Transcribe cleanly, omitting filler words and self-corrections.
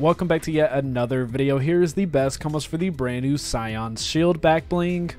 Welcome back to yet another video. Here is the best combos for the brand new Scion's Shield back bling.